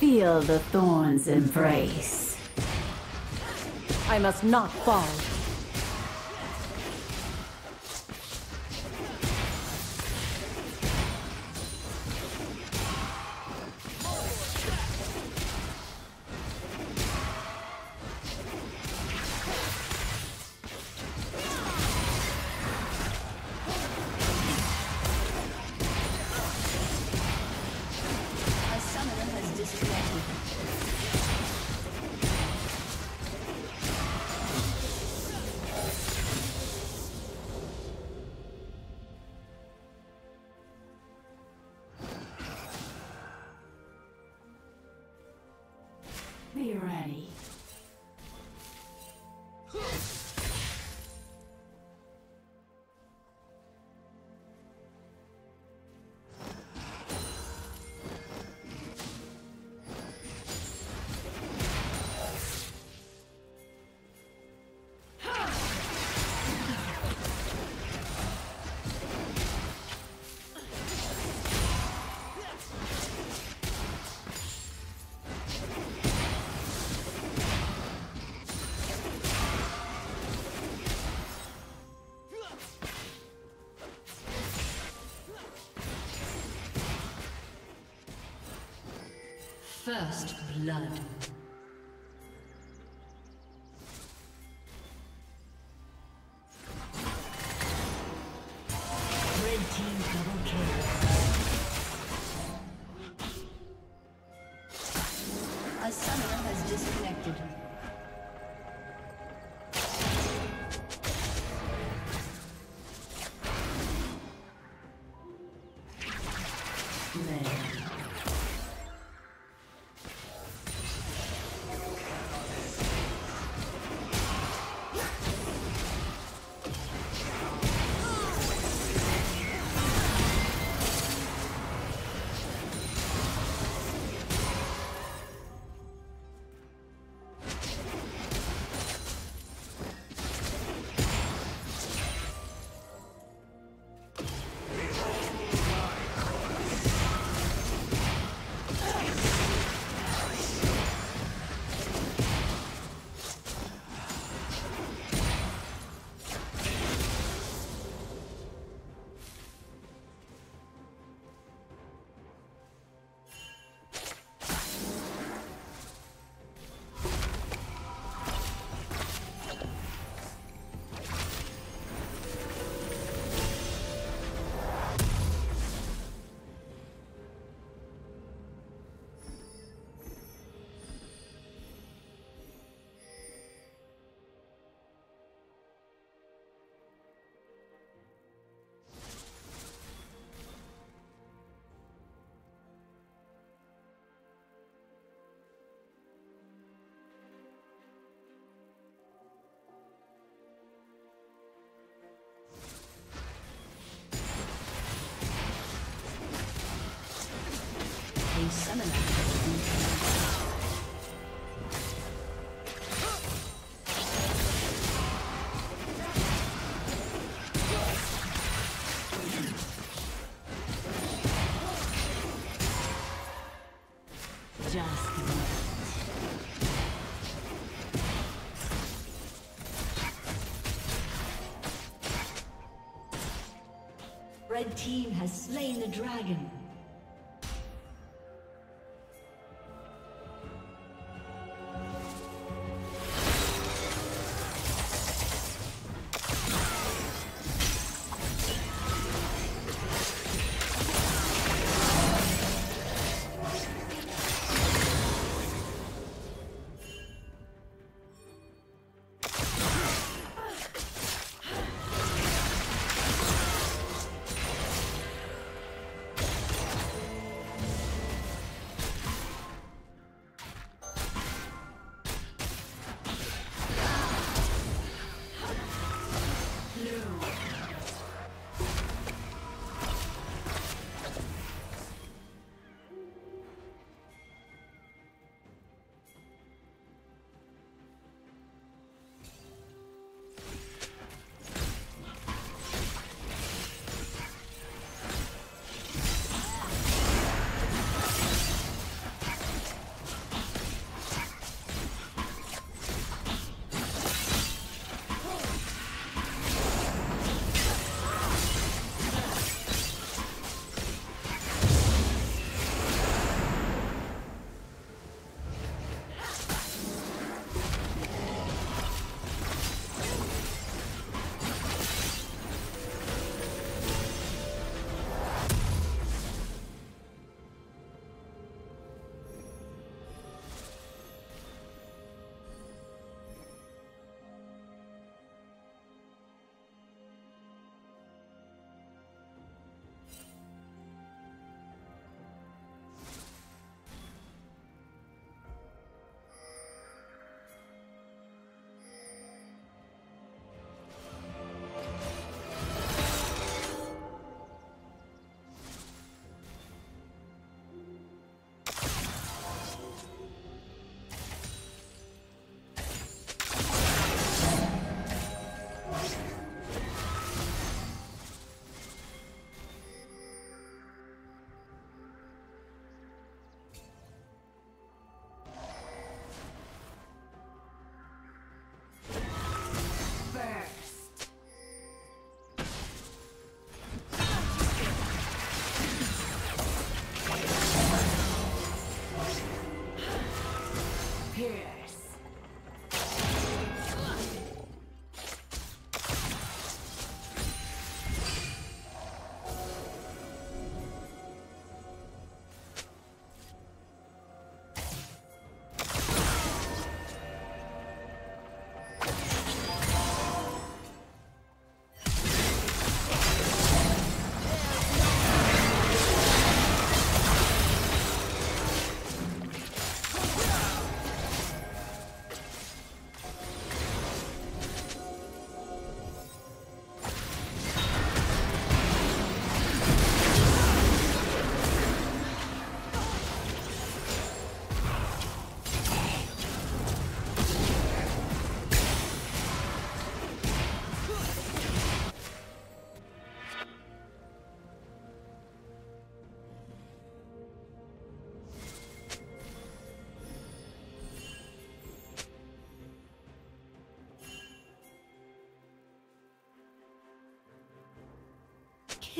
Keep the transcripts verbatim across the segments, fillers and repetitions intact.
Feel the thorns embrace. I must not fall. Be ready. First blood. Red team has slain the dragon.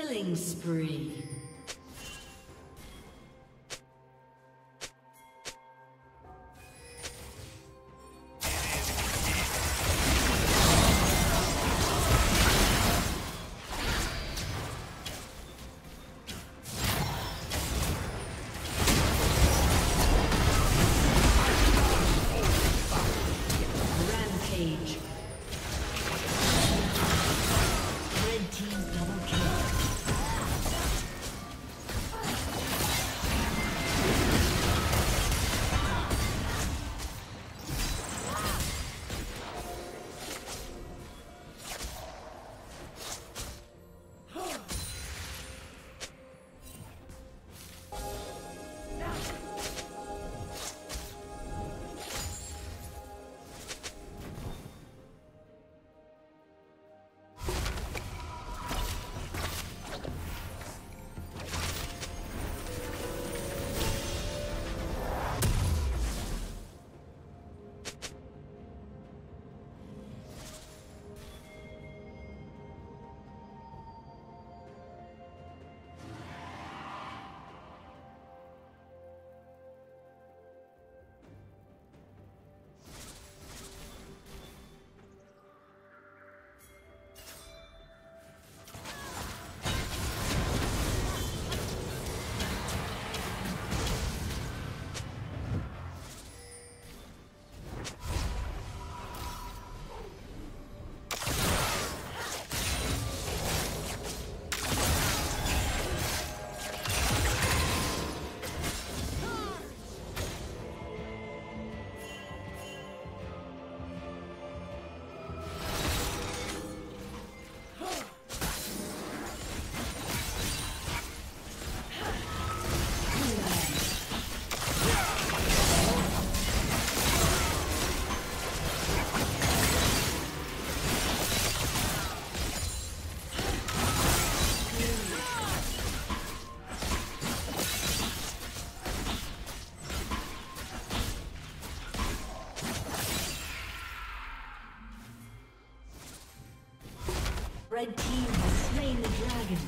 Killing spree. Red team has slain the dragon.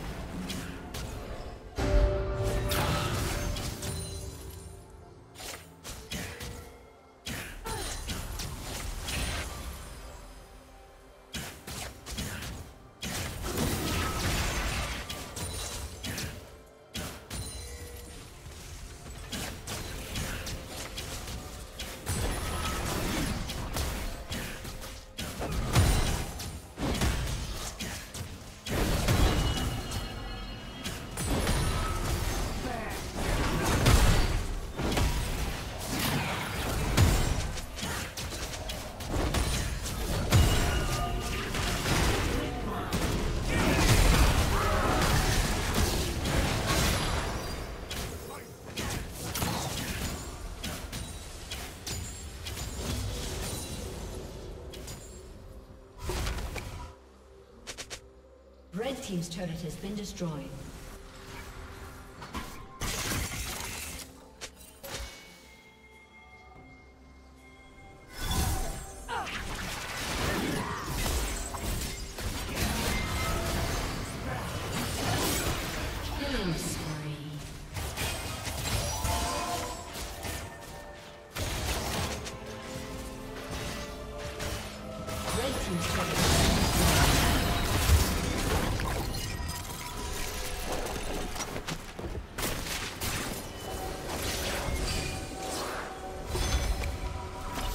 Red team's turret has been destroyed.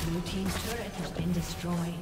Blue team's turret has been destroyed.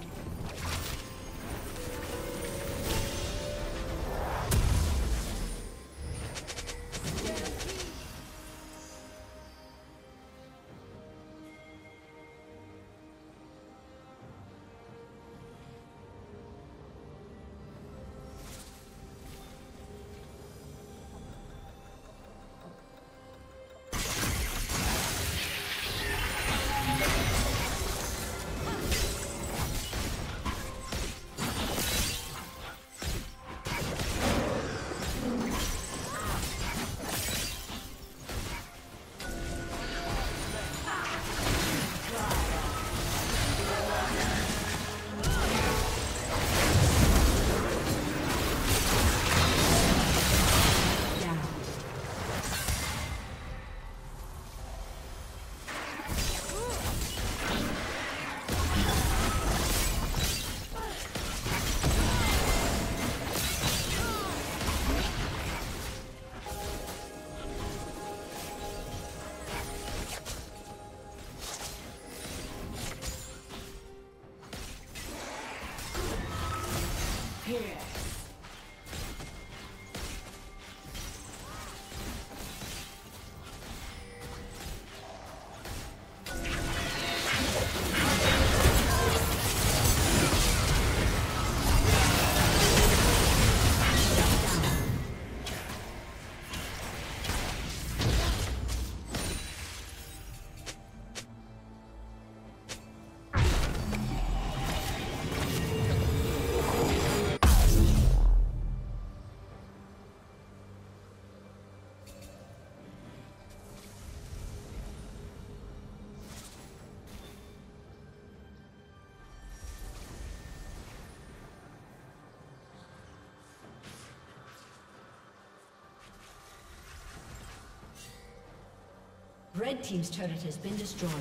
Red Team's turret has been destroyed.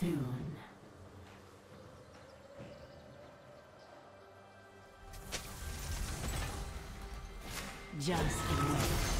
Soon. Just wait.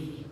be.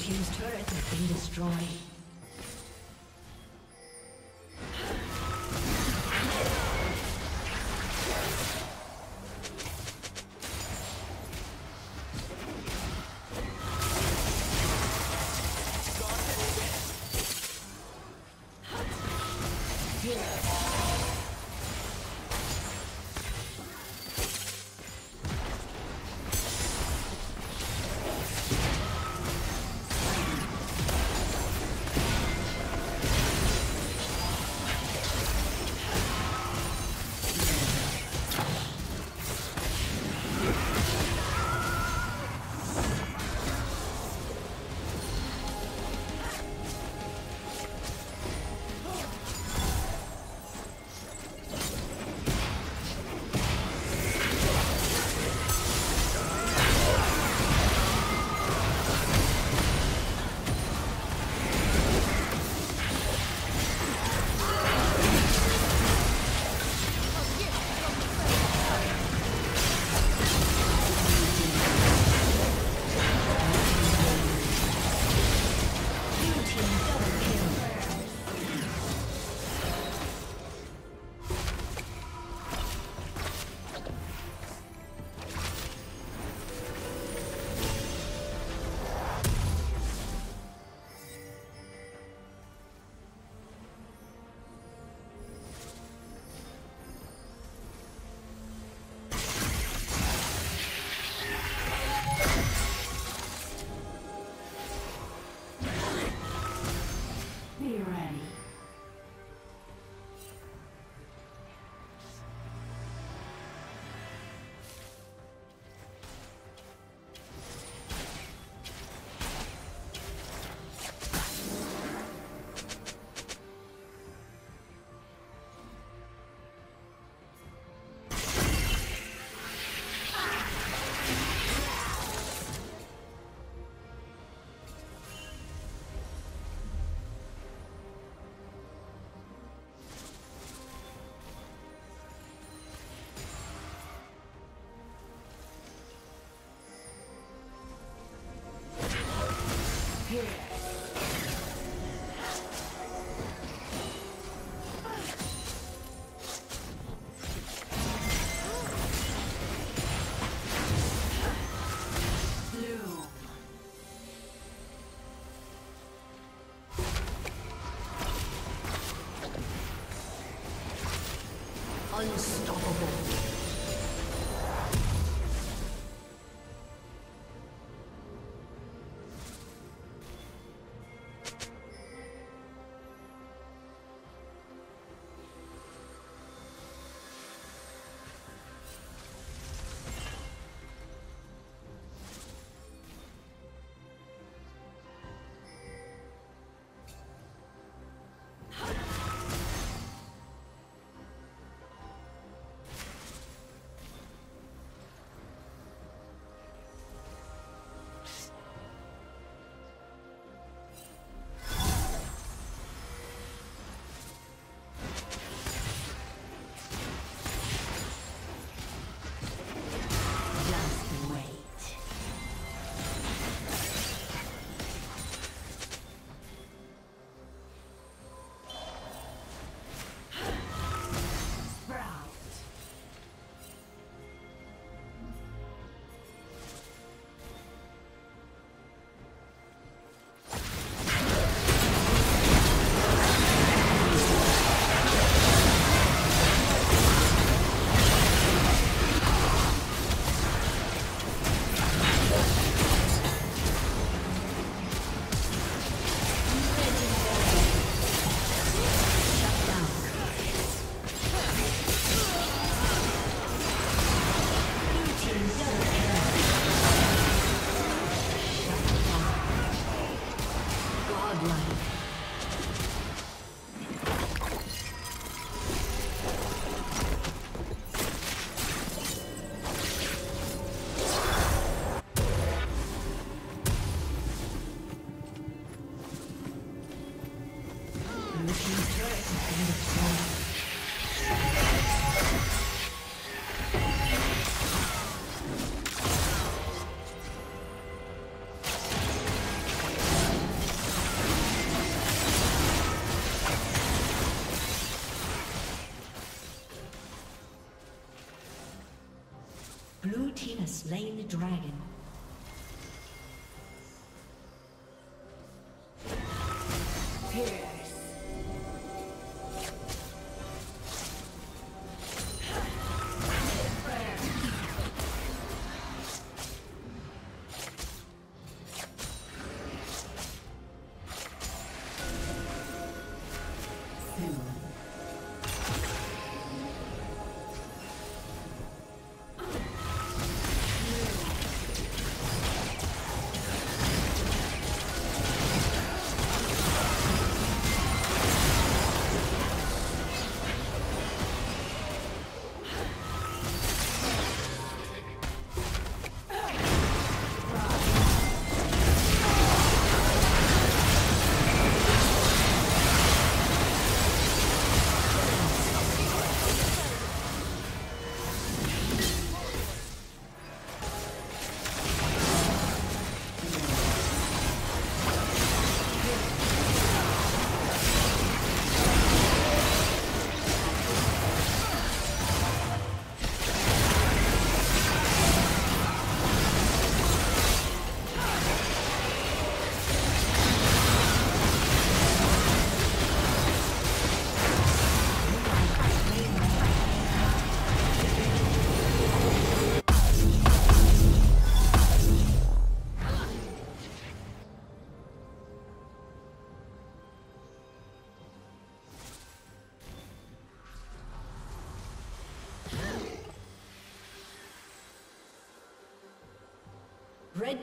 His turret has been destroyed. Unstoppable. Blue team has slain the dragon. Red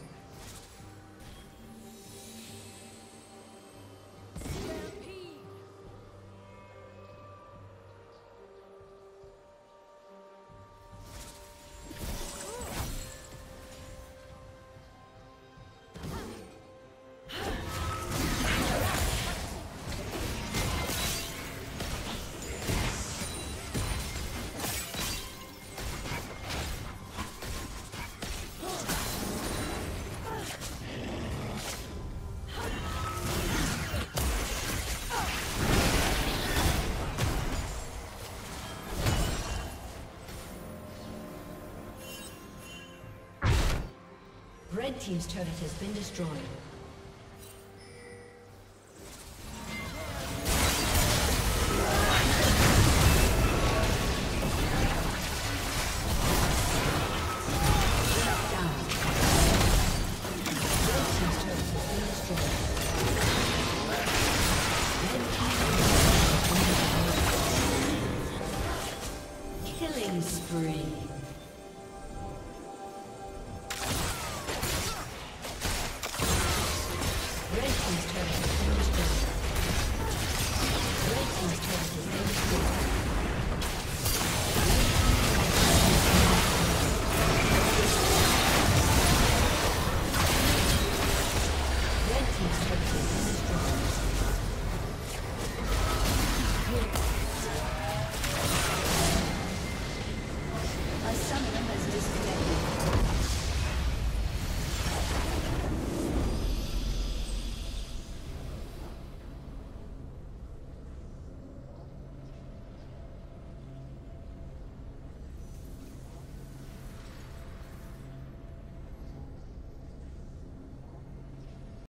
Red team's turret has been destroyed. Killing spree. Red team's turret has been destroyed.